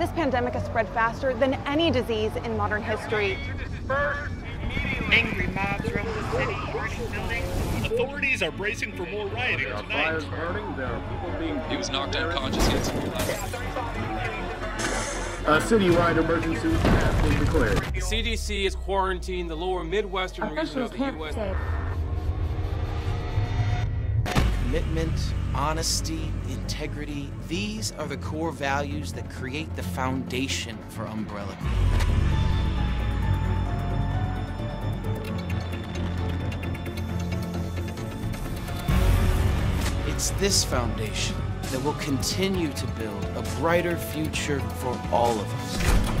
This pandemic has spread faster than any disease in modern history. Angry mobs roam the city, burning buildings. Authorities are bracing for more rioting tonight. There are fires burning, there are people being... He was knocked unconscious yesterday. A citywide emergency has been declared. The CDC has quarantined the lower Midwestern region of the U.S. Commitment, honesty, integrity, these are the core values that create the foundation for Umbrella. It's this foundation that will continue to build a brighter future for all of us.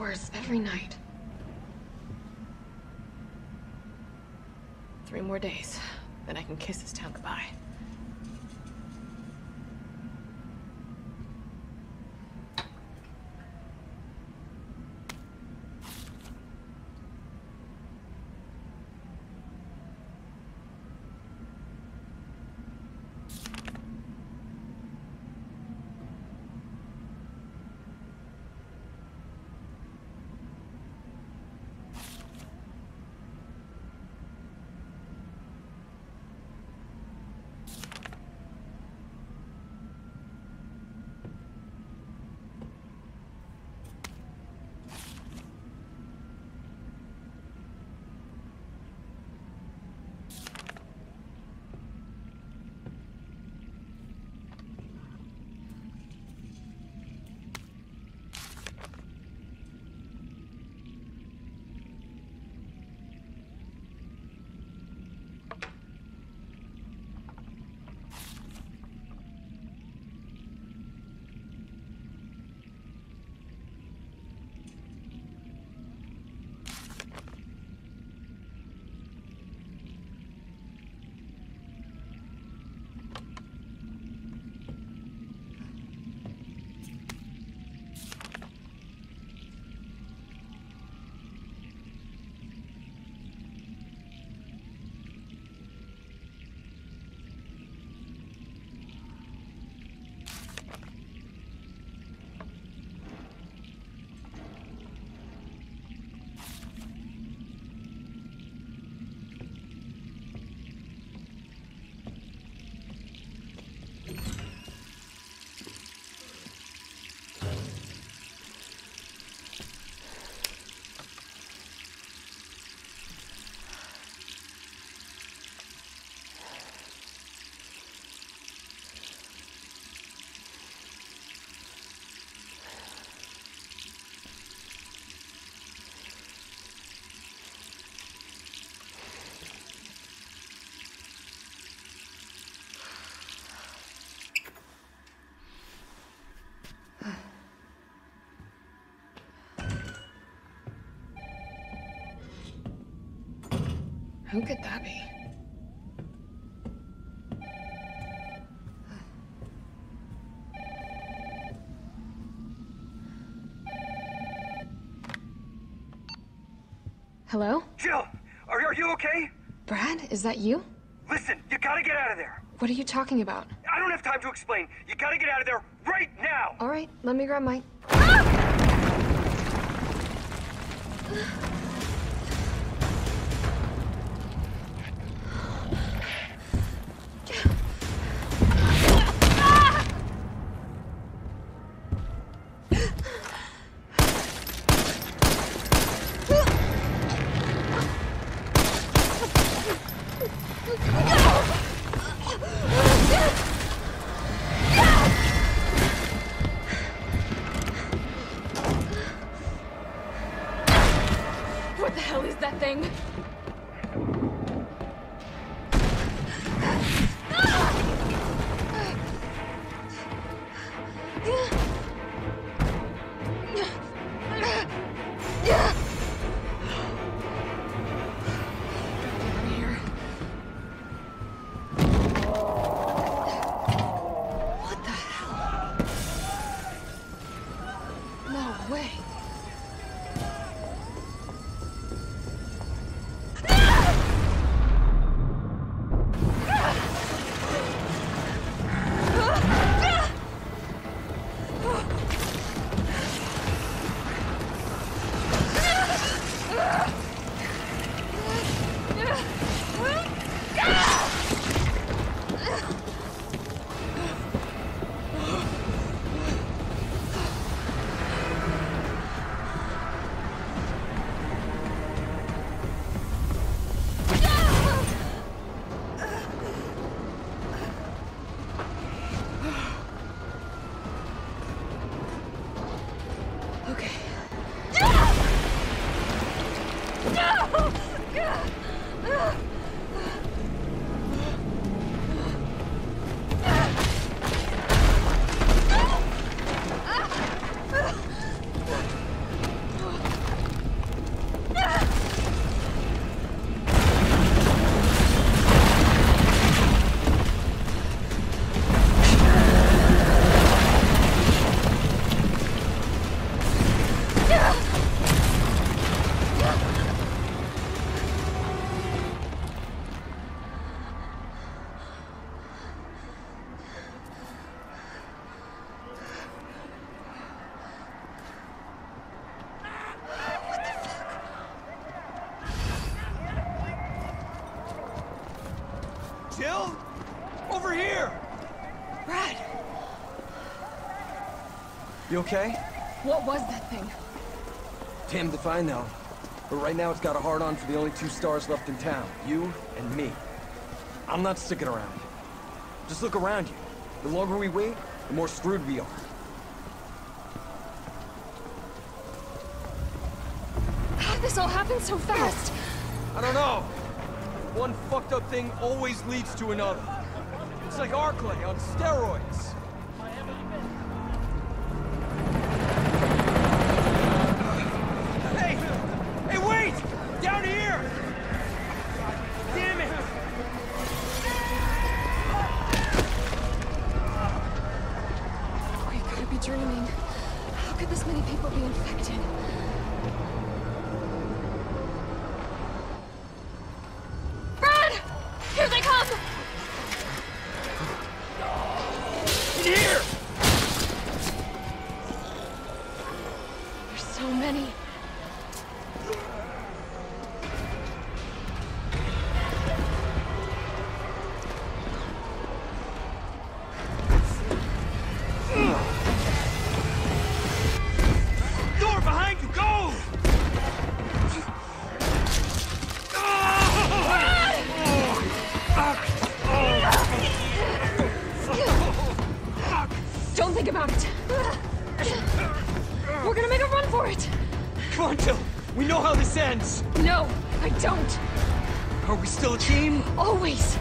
Worse every night. 3 more days, then I can kiss this town goodbye. Who could that be? Hello? Jill, are you okay? Brad, is that you? Listen, you gotta get out of there. What are you talking about? I don't have time to explain. You gotta get out of there right now. All right, let me grab my... Ah! You okay? What was that thing? Damned if I know. But right now it's got a hard-on for the only two stars left in town. You and me. I'm not sticking around. Just look around you. The longer we wait, the more screwed we are. How'd this all happen so fast? I don't know. One fucked up thing always leads to another. It's like Arklay on steroids.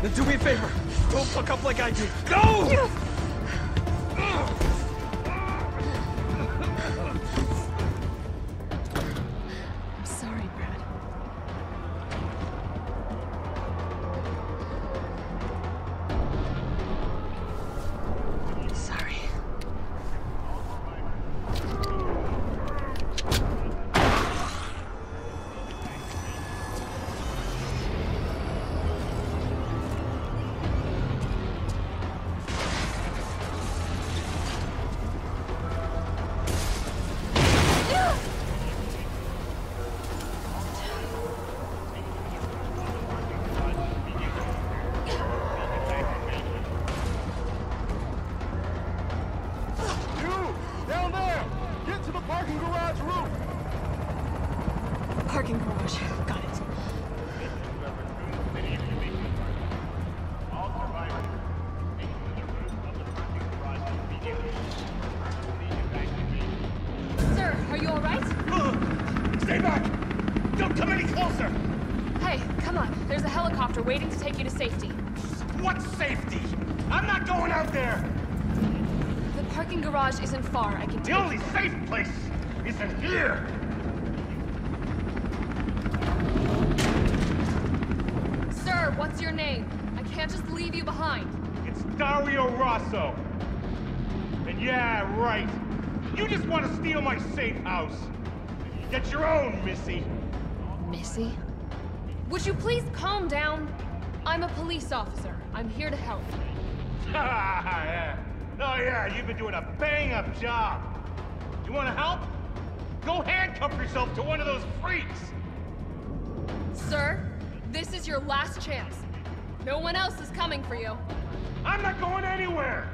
Then do me a favor. Don't fuck up like I do. Go! You... I'm sorry, Brad. parking garage. Got it. Sir, are you all right? Stay back! Don't come any closer! Hey, come on. There's a helicopter waiting to take you to safety. What safety? I'm not going out there! The parking garage isn't far. I can take you. The only safe place isn't here! Sir, what's your name? I can't just leave you behind. It's Dario Rosso. And yeah, right. You just want to steal my safe house. Get your own, Missy. Missy? Would you please calm down? I'm a police officer. I'm here to help. Yeah. Oh yeah, you've been doing a bang-up job. You want to help? Go handcuff yourself to one of those freaks! Sir, this is your last chance. No one else is coming for you. I'm not going anywhere!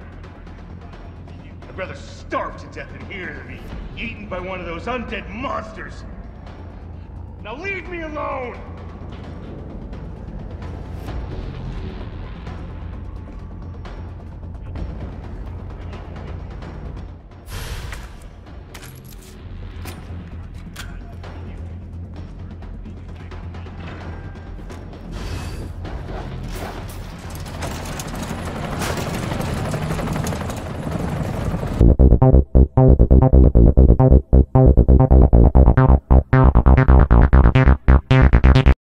I'd rather starve to death in here than be eaten by one of those undead monsters. Now leave me alone!